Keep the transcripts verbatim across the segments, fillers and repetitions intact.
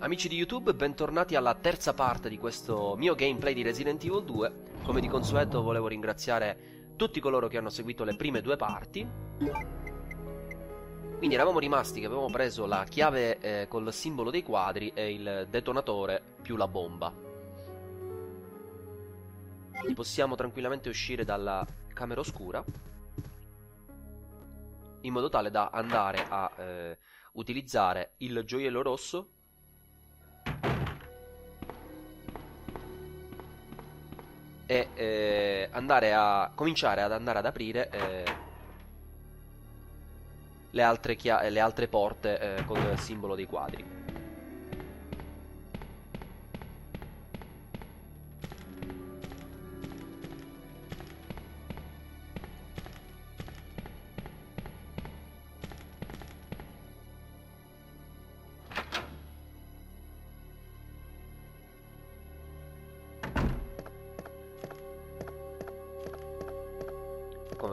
Amici di YouTube, bentornati alla terza parte di questo mio gameplay di Resident Evil due. Come di consueto volevo ringraziare tutti coloro che hanno seguito le prime due parti. Quindi eravamo rimasti che avevamo preso la chiave eh, col simbolo dei quadri e il detonatore più la bomba. Quindi possiamo tranquillamente uscire dalla camera oscura, in modo tale da andare a eh, utilizzare il gioiello rosso e eh, andare a cominciare ad andare ad aprire eh, le, altre le altre porte eh, con il simbolo dei quadri.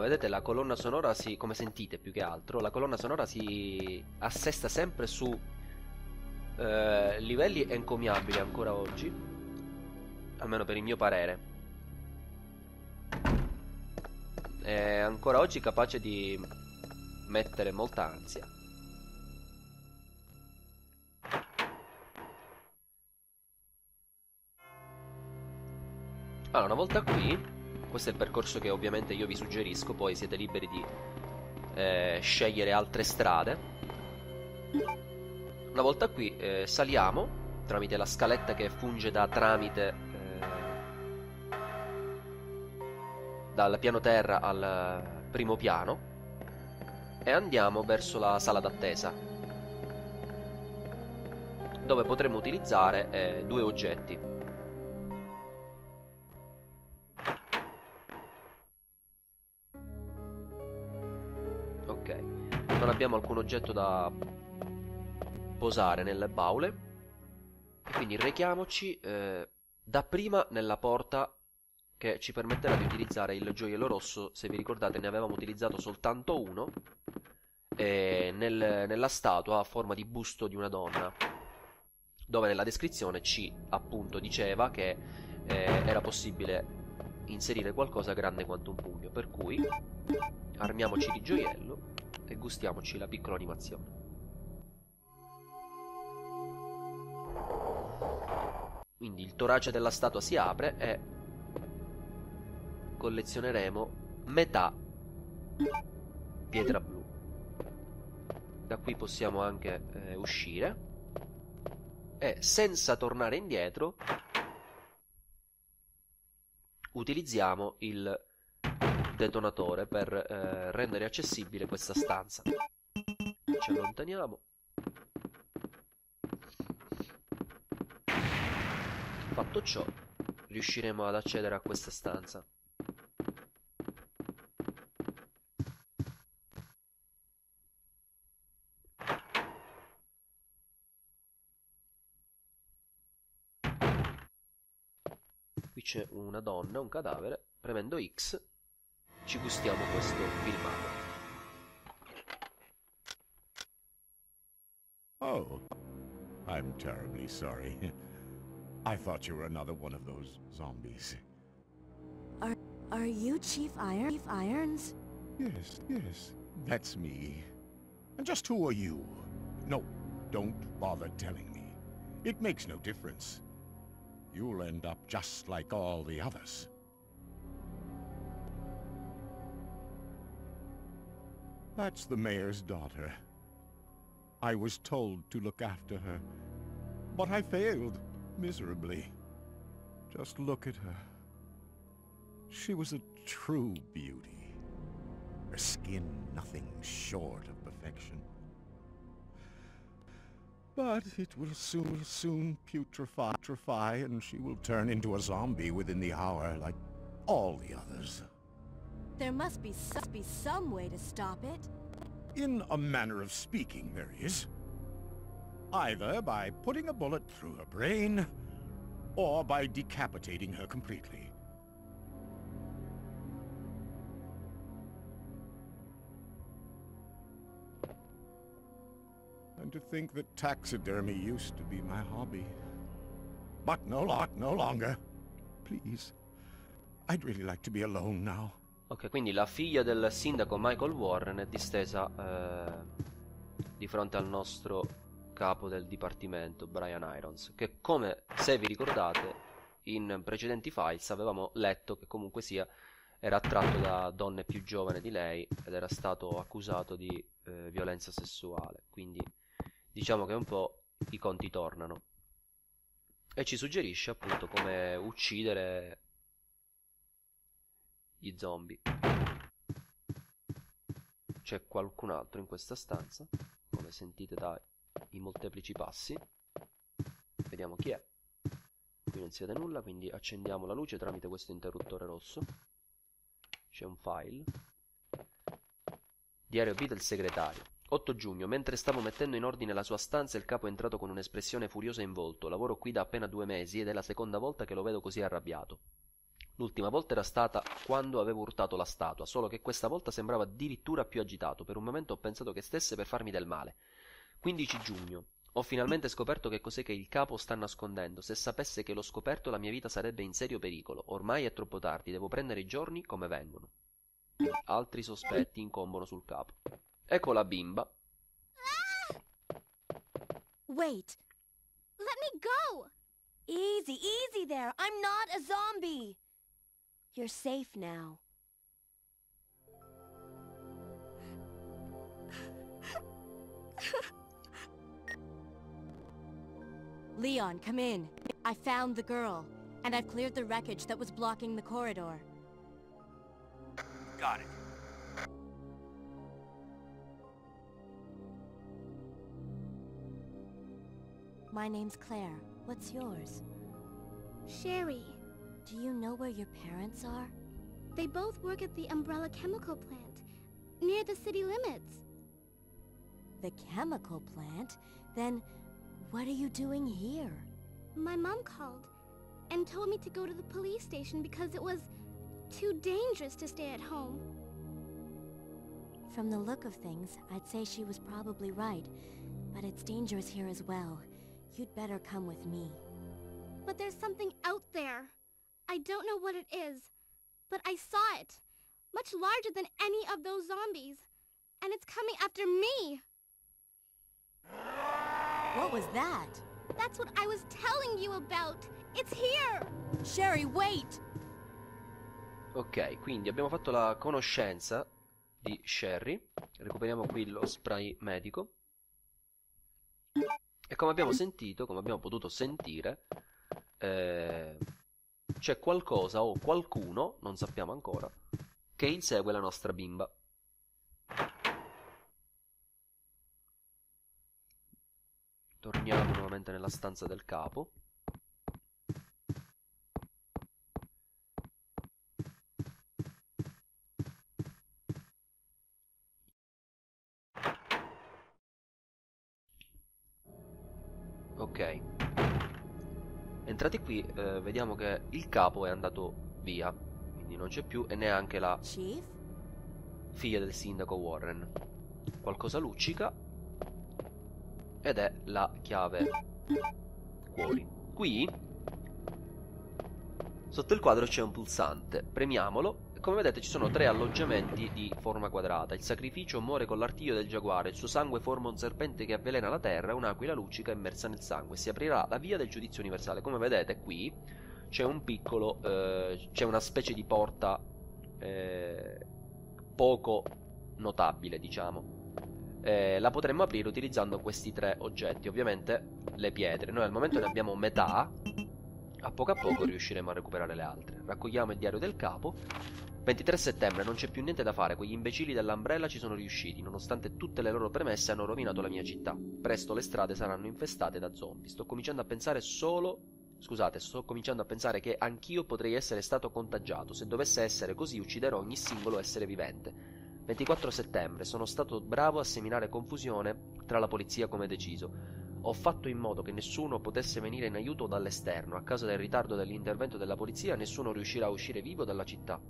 Vedete, la colonna sonora si, come sentite più che altro, la colonna sonora si assesta sempre su eh, livelli encomiabili ancora oggi, almeno per il mio parere. È ancora oggi capace di mettere molta ansia. Allora, una volta qui, questo è il percorso che ovviamente io vi suggerisco, poi siete liberi di eh, scegliere altre strade. Una volta qui eh, saliamo tramite la scaletta che funge da tramite eh, dal piano terra al primo piano e andiamo verso la sala d'attesa, dove potremo utilizzare eh, due oggetti. Non abbiamo alcun oggetto da posare nelle baule, quindi rechiamoci eh, dapprima nella porta che ci permetterà di utilizzare il gioiello rosso. Se vi ricordate, ne avevamo utilizzato soltanto uno eh, nel, nella statua a forma di busto di una donna, dove nella descrizione ci appunto diceva che eh, era possibile inserire qualcosa grande quanto un pugno. Per cui armiamoci di gioiello e gustiamoci la piccola animazione. Quindi il torace della statua si apre e collezioneremo metà pietra blu. Da qui possiamo anche eh, uscire e, senza tornare indietro, utilizziamo il detonatore per eh, rendere accessibile questa stanza. Ci allontaniamo. Fatto ciò, riusciremo ad accedere a questa stanza. Qui c'è una donna, un cadavere. Premendo X ci gustiamo questo filmato. Oh, I'm terribly sorry. I thought you were another one of those zombies. Are are you Chief Iron Chief Irons? Yes, yes, that's me. And just who are you? No, don't bother telling me. It makes no difference. You'll end up just like all the others. That's the mayor's daughter. I was told to look after her, but I failed miserably. Just look at her. She was a true beauty. Her skin nothing short of perfection. But it will soon, soon putrefy, and she will turn into a zombie within the hour, like all the others. There must be, must be some way to stop it. In a manner of speaking, there is. Either by putting a bullet through her brain, or by decapitating her completely. And to think that taxidermy used to be my hobby. But no lot, no longer. Please. I'd really like to be alone now. Ok, quindi la figlia del sindaco Michael Warren è distesa eh, di fronte al nostro capo del dipartimento, Brian Irons, che, come se vi ricordate, in precedenti files avevamo letto che comunque sia era attratto da donne più giovani di lei ed era stato accusato di eh, violenza sessuale. Quindi diciamo che un po' i conti tornano. E ci suggerisce appunto come uccidere gli zombie. C'è qualcun altro in questa stanza, come sentite dai molteplici passi. Vediamo chi è. Qui non si vede nulla, quindi accendiamo la luce tramite questo interruttore rosso. C'è un file. Diario B del segretario. otto giugno. Mentre stavo mettendo in ordine la sua stanza, il capo è entrato con un'espressione furiosa in volto. Lavoro qui da appena due mesi ed è la seconda volta che lo vedo così arrabbiato. L'ultima volta era stata quando avevo urtato la statua, solo che questa volta sembrava addirittura più agitato. Per un momento ho pensato che stesse per farmi del male. quindici giugno. Ho finalmente scoperto che cos'è che il capo sta nascondendo. Se sapesse che l'ho scoperto, la mia vita sarebbe in serio pericolo. Ormai è troppo tardi, devo prendere i giorni come vengono. Altri sospetti incombono sul capo. Ecco la bimba. Wait. Let me go. Easy, easy there. I'm not a zombie. You're safe now. Leon, come in. I found the girl, and I've cleared the wreckage that was blocking the corridor. Got it. My name's Claire. What's yours? Sherry. Do you know where your parents are? They both work at the Umbrella Chemical Plant, near the city limits. The chemical plant? Then... what are you doing here? My mom called and told me to go to the police station because it was too dangerous to stay at home. From the look of things, I'd say she was probably right, but it's dangerous here as well. You'd better come with me. But there's something out there. I don't know what it is, but I saw it. Much larger than any of those zombies. And it's coming after me! What was that? That's what I was telling you about. It's here. Sherry, wait. Ok, quindi abbiamo fatto la conoscenza di Sherry. Recuperiamo qui lo spray medico. E come abbiamo sentito, come abbiamo potuto sentire, eh, c'è qualcosa o qualcuno, non sappiamo ancora, che insegue la nostra bimba. Torniamo nuovamente nella stanza del capo. Ok. Entrati qui, eh, vediamo che il capo è andato via. Quindi non c'è più e neanche la figlia del sindaco Warren. Qualcosa luccica. Ed è la chiave cuori. Qui sotto il quadro c'è un pulsante. Premiamolo. Come vedete ci sono tre alloggiamenti di forma quadrata. Il sacrificio muore con l'artiglio del giaguare. Il suo sangue forma un serpente che avvelena la terra. Un'aquila luccica immersa nel sangue. Si aprirà la via del giudizio universale. Come vedete qui c'è un piccolo eh, c'è una specie di porta eh, poco notabile, diciamo. Eh, la potremmo aprire utilizzando questi tre oggetti, ovviamente le pietre. Noi al momento ne abbiamo metà, a poco a poco riusciremo a recuperare le altre. Raccogliamo il diario del capo. Ventitré settembre, non c'è più niente da fare, quegli imbecilli dell'Umbrella ci sono riusciti, nonostante tutte le loro premesse hanno rovinato la mia città. Presto le strade saranno infestate da zombie. Sto cominciando a pensare solo... scusate, sto cominciando a pensare che anch'io potrei essere stato contagiato. Se dovesse essere così ucciderò ogni singolo essere vivente. Ventiquattro settembre, sono stato bravo a seminare confusione tra la polizia come deciso. Ho fatto in modo che nessuno potesse venire in aiuto dall'esterno. A causa del ritardo dell'intervento della polizia nessuno riuscirà a uscire vivo dalla città.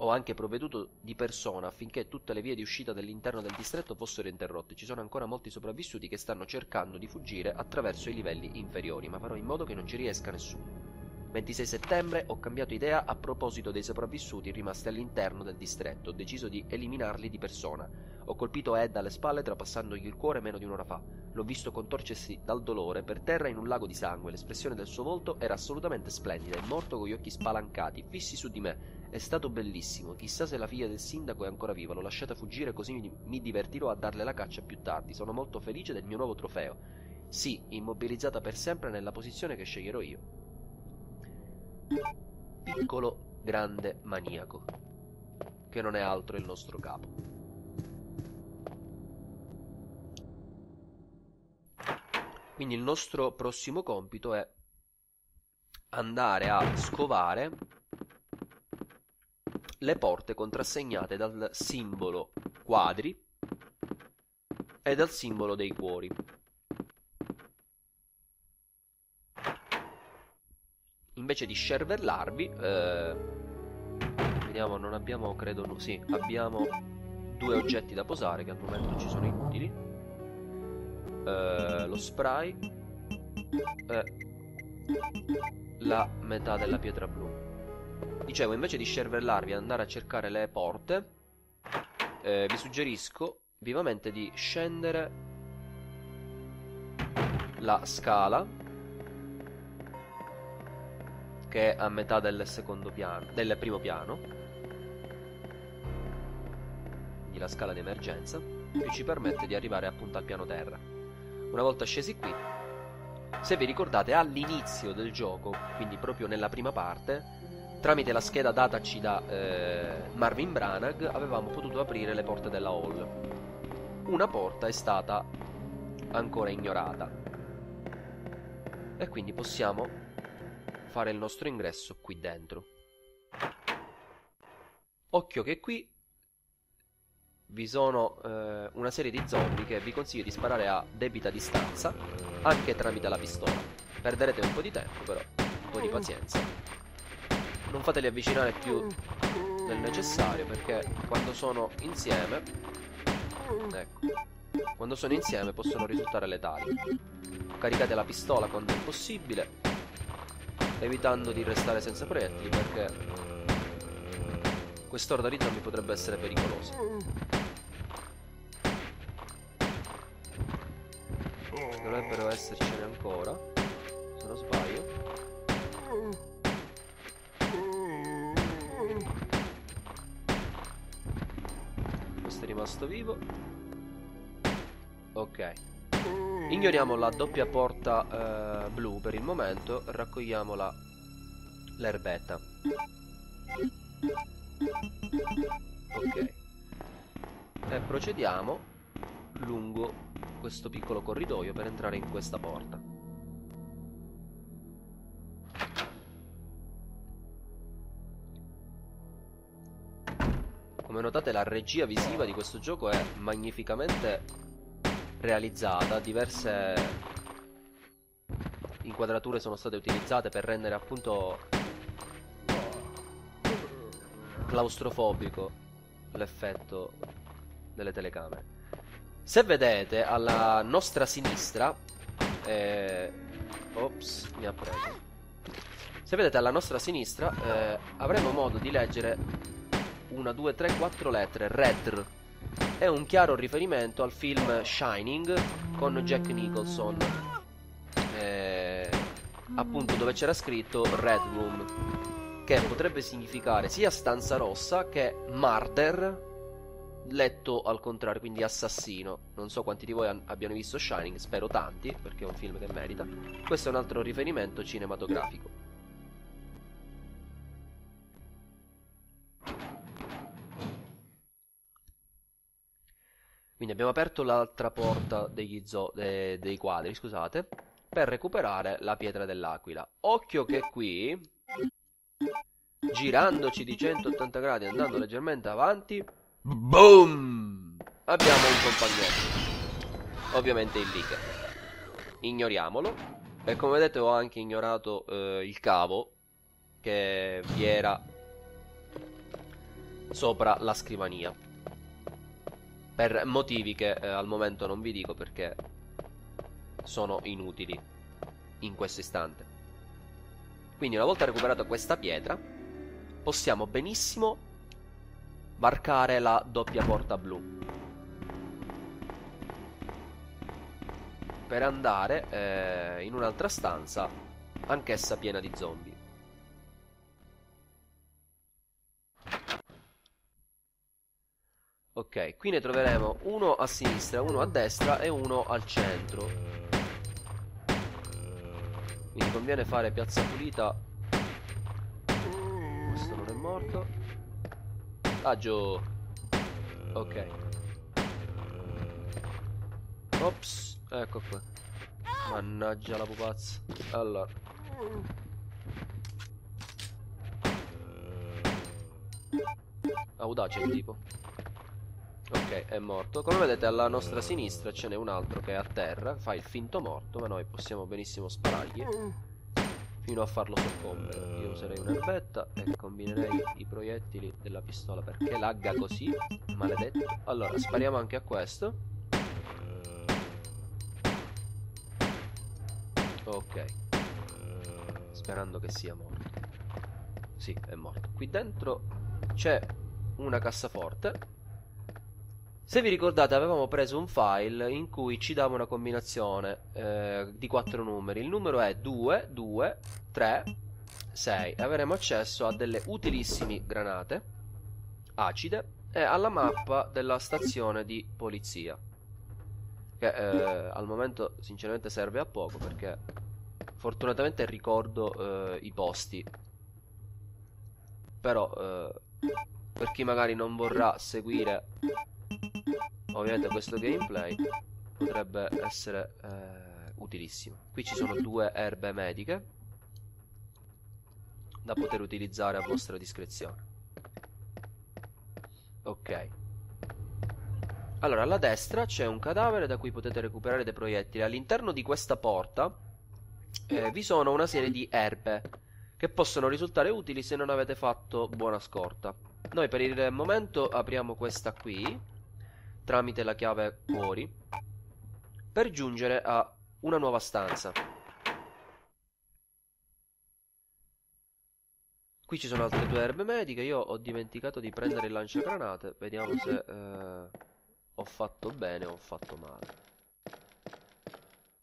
Ho anche provveduto di persona affinché tutte le vie di uscita dell'interno del distretto fossero interrotte. Ci sono ancora molti sopravvissuti che stanno cercando di fuggire attraverso i livelli inferiori, ma farò in modo che non ci riesca nessuno. ventisei settembre, ho cambiato idea a proposito dei sopravvissuti rimasti all'interno del distretto. Ho deciso di eliminarli di persona. Ho colpito Ed alle spalle trapassandogli il cuore meno di un'ora fa. L'ho visto contorcersi dal dolore per terra in un lago di sangue. L'espressione del suo volto era assolutamente splendida. È morto con gli occhi spalancati, fissi su di me. È stato bellissimo. Chissà se la figlia del sindaco è ancora viva. L'ho lasciata fuggire così mi divertirò a darle la caccia più tardi. Sono molto felice del mio nuovo trofeo. Sì, immobilizzata per sempre nella posizione che sceglierò io. Piccolo grande maniaco, che non è altro il nostro capo. Quindi il nostro prossimo compito è andare a scovare le porte contrassegnate dal simbolo quadri e dal simbolo dei cuori. Invece di scervellarvi, eh, vediamo, non abbiamo, credo, no, sì, abbiamo due oggetti da posare che al momento ci sono inutili, eh, lo spray e la metà della pietra blu. Dicevo, invece di scervellarvi e andare a cercare le porte, eh, vi suggerisco vivamente di scendere la scala, che è a metà del secondo piano, del primo piano, quindi la scala di emergenza, che ci permette di arrivare appunto al piano terra. Una volta scesi qui, se vi ricordate all'inizio del gioco, quindi proprio nella prima parte, tramite la scheda dataci da eh, Marvin Branagh, avevamo potuto aprire le porte della hall. Una porta è stata ancora ignorata e quindi possiamo fare il nostro ingresso qui dentro. Occhio che qui vi sono eh, una serie di zombie che vi consiglio di sparare a debita distanza, anche tramite la pistola. Perderete un po' di tempo, però un po' di pazienza. Non fateli avvicinare più del necessario, perché quando sono insieme, ecco, quando sono insieme possono risultare letali. Caricate la pistola quando è possibile, evitando di restare senza proiettili, perché quest'orda di zombie potrebbe essere pericolosa. Dovrebbero essercene ancora, se non sbaglio. Questo è rimasto vivo. Ok, ignoriamo la doppia porta eh, blu per il momento, raccogliamo la l'erbetta. Ok, e procediamo lungo questo piccolo corridoio per entrare in questa porta. Come notate, la regia visiva di questo gioco è magnificamente realizzata, diverse inquadrature sono state utilizzate per rendere appunto claustrofobico l'effetto delle telecamere. Se vedete alla nostra sinistra, eh... ops, mi ha preso. Se vedete alla nostra sinistra, eh, avremo modo di leggere una, due, tre, quattro lettere R E D R. È un chiaro riferimento al film Shining con Jack Nicholson, eh, appunto, dove c'era scritto Red Room, che potrebbe significare sia stanza rossa che murder letto al contrario, quindi assassino. Non so quanti di voi abbiano visto Shining, spero tanti, perché è un film che merita. Questo è un altro riferimento cinematografico. Quindi abbiamo aperto l'altra porta degli zo de dei quadri, scusate, per recuperare la pietra dell'aquila. Occhio che qui, girandoci di centottanta gradi e andando leggermente avanti, boom! Abbiamo un compagnetto, ovviamente il leaker. Ignoriamolo. E come vedete ho anche ignorato eh, il cavo che vi era sopra la scrivania, per motivi che eh, al momento non vi dico perché sono inutili in questo istante. Quindi, una volta recuperata questa pietra, possiamo benissimo varcare la doppia porta blu per andare eh, in un'altra stanza, anch'essa piena di zombie. Ok, qui ne troveremo uno a sinistra, uno a destra e uno al centro. Quindi conviene fare piazza pulita. Questo non è morto. Ah, giù. Ok. Ops. Ecco qua. Mannaggia la pupazza. Allora, audace il tipo. Ok, è morto. Come vedete alla nostra sinistra ce n'è un altro che è a terra. Fa il finto morto, ma noi possiamo benissimo sparargli fino a farlo soccombere. Io userei un'erbetta e combinerei i proiettili della pistola, perché lagga così, maledetto. Allora, spariamo anche a questo. Ok, sperando che sia morto. Sì, è morto. Qui dentro c'è una cassaforte. Se vi ricordate, avevamo preso un file in cui ci dava una combinazione eh, di quattro numeri. Il numero è due, due, tre, sei. Avremo accesso a delle utilissime granate acide e alla mappa della stazione di polizia, che eh, al momento sinceramente serve a poco, perché fortunatamente ricordo eh, i posti. Però eh, per chi magari non vorrà seguire ovviamente questo gameplay, potrebbe essere eh, utilissimo. Qui ci sono due erbe mediche da poter utilizzare a vostra discrezione. Ok. Allora, alla destra c'è un cadavere da cui potete recuperare dei proiettili. All'interno di questa porta eh, vi sono una serie di erbe che possono risultare utili se non avete fatto buona scorta. Noi per il momento apriamo questa qui tramite la chiave cuori per giungere a una nuova stanza. Qui ci sono altre due erbe mediche. Io ho dimenticato di prendere il lanciagranate. Vediamo se... Eh... ho fatto bene o ho fatto male.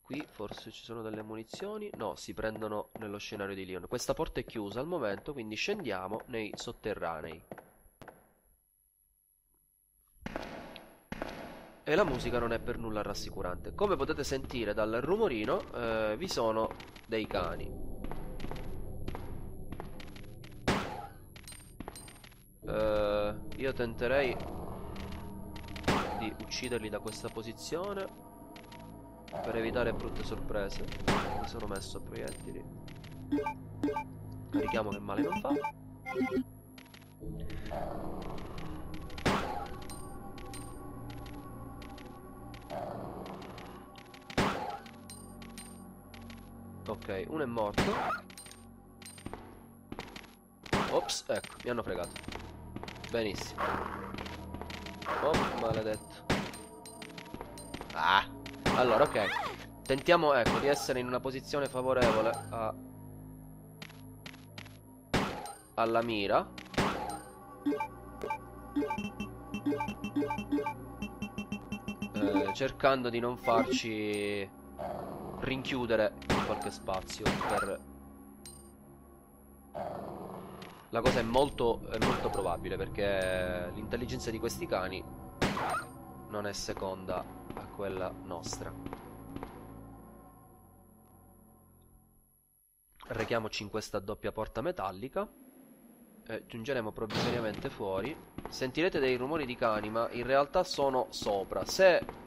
Qui forse ci sono delle munizioni. No, si prendono nello scenario di Leon. Questa porta è chiusa al momento, quindi scendiamo nei sotterranei. E la musica non è per nulla rassicurante. Come potete sentire dal rumorino, eh, vi sono dei cani. eh, Io tenterei di ucciderli da questa posizione per evitare brutte sorprese. Mi sono messo a proiettili. Carichiamo, che male non fa. Ok, uno è morto. Ops, ecco, mi hanno fregato. Benissimo. Oh, maledetto. Ah. Allora, ok. Tentiamo, ecco, di essere in una posizione favorevole a... alla mira. Eh, cercando di non farci rinchiudere in qualche spazio. Per... La cosa è molto, è molto probabile, perché l'intelligenza di questi cani non è seconda a quella nostra. Rechiamoci in questa doppia porta metallica e giungeremo provvisoriamente fuori. Sentirete dei rumori di cani, ma in realtà sono sopra. Se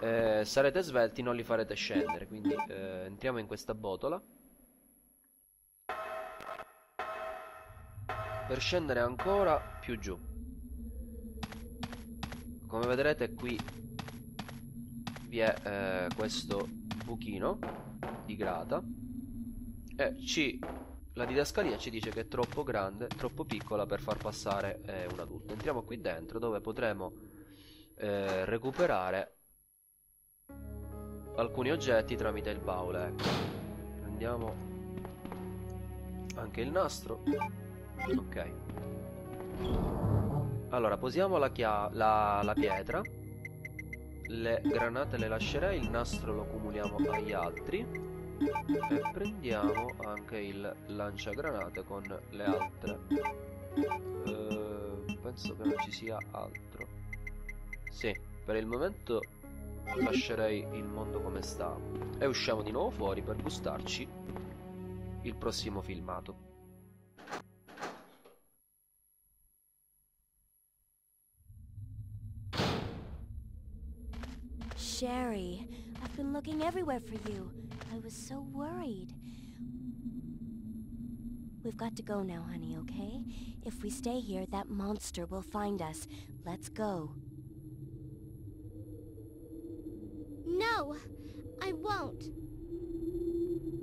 eh, sarete svelti non li farete scendere. Quindi eh, entriamo in questa botola per scendere ancora più giù. Come vedrete qui vi è eh, questo buchino di grata e ci la didascalia ci dice che è troppo grande, troppo piccola per far passare eh, un adulto. Entriamo qui dentro dove potremo eh, recuperare alcuni oggetti tramite il baule. Ecco. Prendiamo anche il nastro. Ok. Allora, posiamo la, la, la pietra. Le granate le lascerei, il nastro lo cumuliamo agli altri. E prendiamo anche il lanciagranate con le altre. Eh, penso che non ci sia altro. Sì, per il momento lascerei il mondo come sta. E usciamo di nuovo fuori per gustarci il prossimo filmato. Sherry, I've been looking everywhere for you. I was so worried. We've got to go now, honey, okay? If we stay here, that monster will find us. Let's go. No, I won't.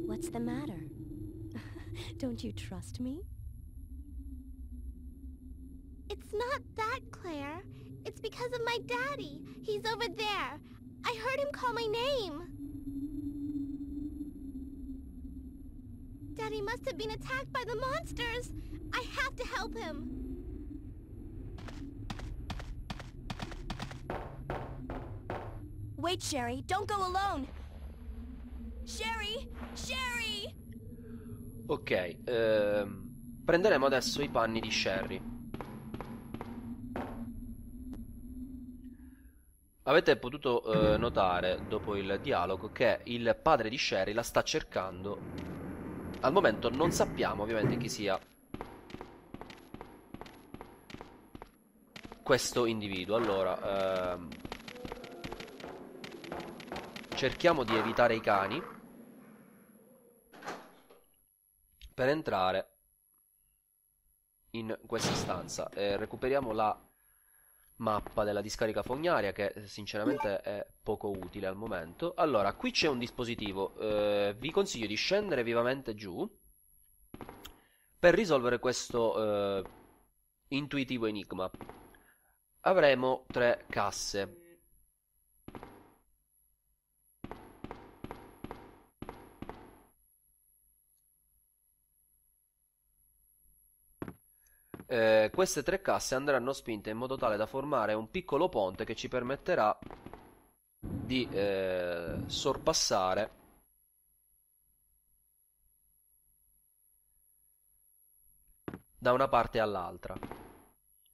What's the matter? Don't you trust me? It's not that, Claire. It's because of my daddy. He's over there. I heard him call my name. Daddy must have been attacked by the monsters. I have to help him. Wait, Sherry, don't go alone. Sherry, Sherry. Ok, ehm, prenderemo adesso i panni di Sherry. Avete potuto eh, notare dopo il dialogo che il padre di Sherry la sta cercando. Al momento non sappiamo ovviamente chi sia questo individuo. Allora ehm, cerchiamo di evitare i cani per entrare in questa stanza e recuperiamo la mappa della discarica fognaria, che sinceramente è poco utile al momento. Allora, qui c'è un dispositivo, eh, vi consiglio di scendere vivamente giù per risolvere questo eh, intuitivo enigma. Avremo tre casse. Eh, queste tre casse andranno spinte in modo tale da formare un piccolo ponte che ci permetterà di eh, sorpassare da una parte all'altra.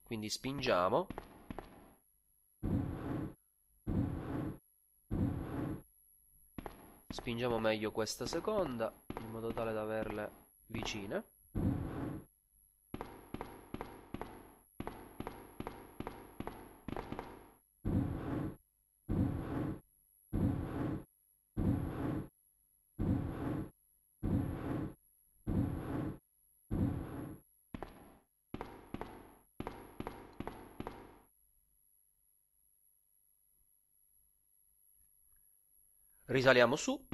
Quindi spingiamo. Spingiamo meglio questa seconda in modo tale da averle vicine. Risaliamo su.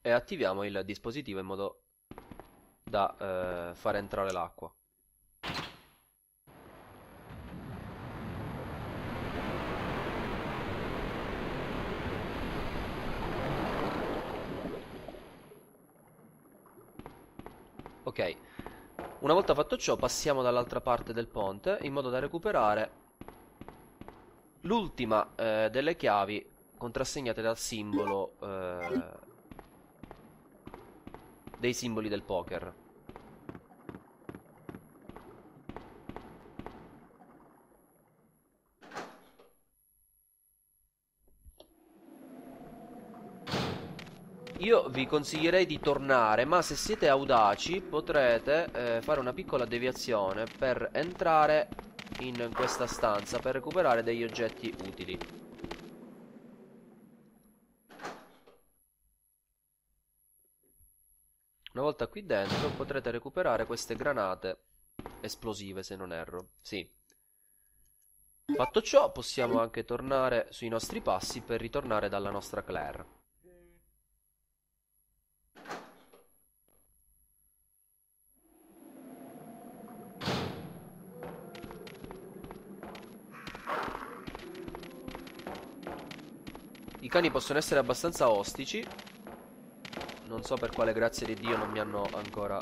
E attiviamo il dispositivo in modo da eh, far entrare l'acqua. Ok. Una volta fatto ciò passiamo dall'altra parte del ponte in modo da recuperare l'ultima eh, delle chiavi contrassegnate dal simbolo eh, dei simboli del poker. Io vi consiglierei di tornare, ma se siete audaci potrete eh, fare una piccola deviazione per entrare in questa stanza per recuperare degli oggetti utili. Una volta qui dentro potrete recuperare queste granate esplosive, se non erro. Sì. Fatto ciò, possiamo anche tornare sui nostri passi per ritornare dalla nostra Claire. I cani possono essere abbastanza ostici. Non so per quale grazia di Dio non mi hanno ancora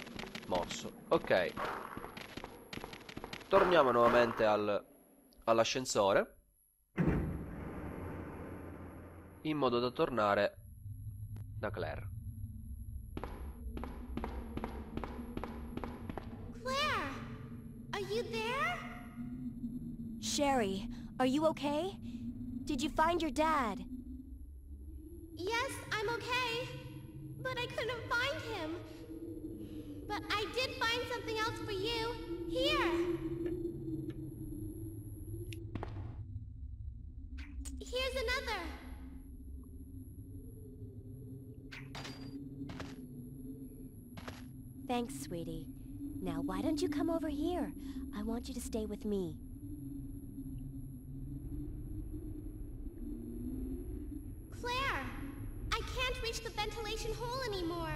morso. Ok. Torniamo nuovamente al... all'ascensore, in modo da tornare da Claire. Claire, are you there? Sherry, are you okay? Did you find your dad? Yes, I'm okay, but I couldn't find him. But I did find something else for you here. Here's another. Thanks, sweetie. Now, why don't you come over here? I want you to stay with me. Claire, I can't reach the ventilation hole anymore.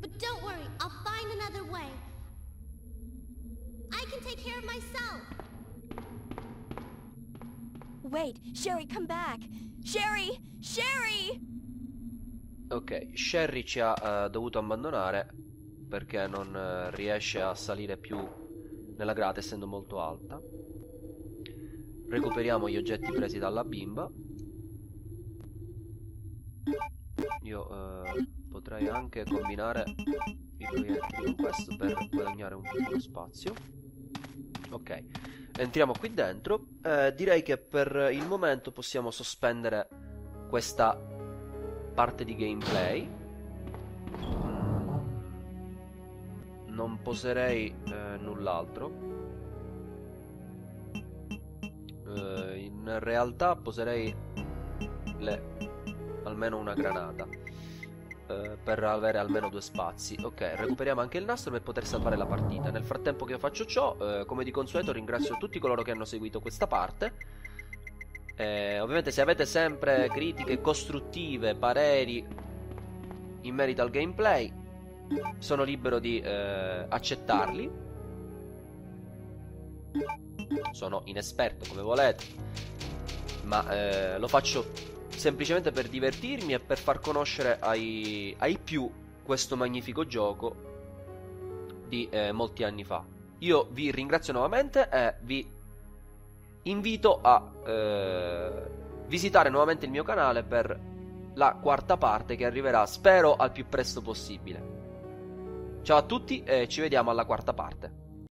But don't worry, I'll find another way. I can take care of myself. Wait, Sherry, come back. Sherry, Sherry. Ok, Sherry ci ha uh, dovuto abbandonare perché non uh, riesce a salire più nella grata essendo molto alta. Recuperiamo gli oggetti presi dalla bimba. Io uh, potrei anche combinare i proiettili con questo per guadagnare un po' di spazio. Ok. Entriamo qui dentro. eh, Direi che per il momento possiamo sospendere questa parte di gameplay. Non poserei eh, null'altro. eh, In realtà poserei le... almeno una granata eh, per avere almeno due spazi. Ok, recuperiamo anche il nastro per poter salvare la partita. Nel frattempo che faccio ciò, eh, come di consueto ringrazio tutti coloro che hanno seguito questa parte. eh, Ovviamente se avete sempre critiche costruttive, pareri in merito al gameplay, sono libero di eh, accettarli. Sono inesperto come volete, ma eh, lo faccio semplicemente per divertirmi e per far conoscere ai, ai più questo magnifico gioco di eh, molti anni fa. Io vi ringrazio nuovamente e vi invito a eh, visitare nuovamente il mio canale per la quarta parte che arriverà, spero, al più presto possibile. Ciao a tutti e ci vediamo alla quarta parte.